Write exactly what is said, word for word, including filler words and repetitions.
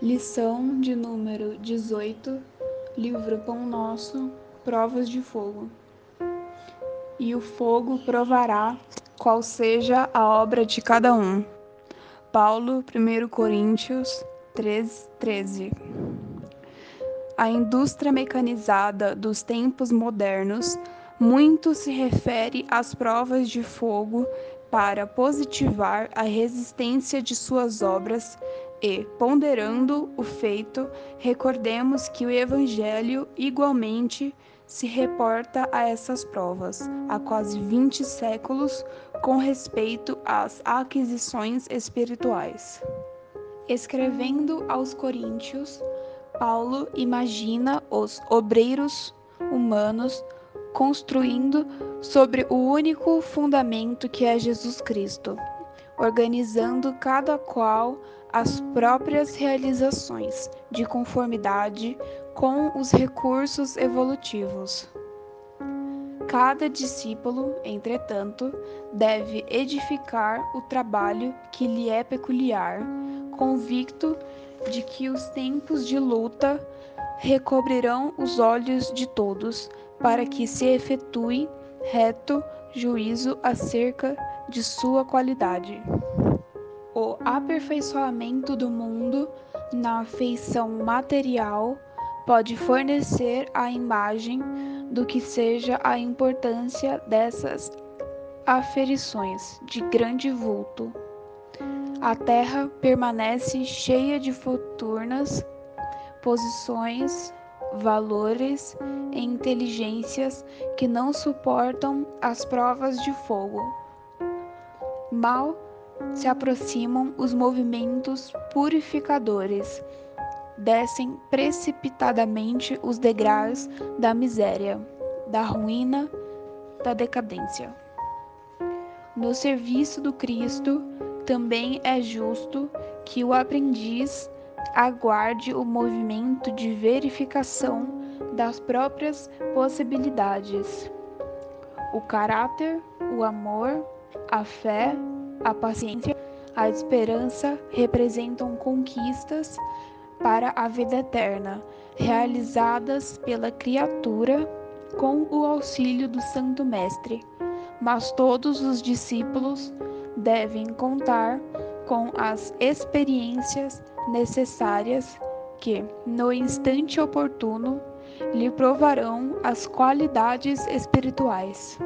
Lição de número dezoito, livro Pão Nosso, Provas de Fogo. E o fogo provará qual seja a obra de cada um. Paulo, primeiro Coríntios treze, treze. A indústria mecanizada dos tempos modernos muito se refere às provas de fogo para positivar a resistência de suas obras e, ponderando o feito, recordemos que o Evangelho igualmente se reporta a essas provas, há quase vinte séculos, com respeito às aquisições espirituais. Escrevendo aos Coríntios, Paulo imagina os obreiros humanos construindo sobre o único fundamento que é Jesus Cristo, organizando cada qual as próprias realizações de conformidade com os recursos evolutivos. Cada discípulo, entretanto, deve edificar o trabalho que lhe é peculiar, convicto de que os tempos de luta recobrirão os olhos de todos, para que se efetue reto juízo acerca de sua qualidade. O aperfeiçoamento do mundo na feição material pode fornecer a imagem do que seja a importância dessas aferições de grande vulto. A terra permanece cheia de fortunas, posições, valores e inteligências que não suportam as provas de fogo. Mal se aproximam os movimentos purificadores, descem precipitadamente os degraus da miséria, da ruína, da decadência. No serviço do Cristo, também é justo que o aprendiz aguarde o movimento de verificação das próprias possibilidades. O caráter, o amor, a fé, a paciência, a esperança representam conquistas para a vida eterna, realizadas pela criatura com o auxílio do Santo Mestre, mas todos os discípulos devem contar com as experiências necessárias que, no instante oportuno, lhe provarão as qualidades espirituais.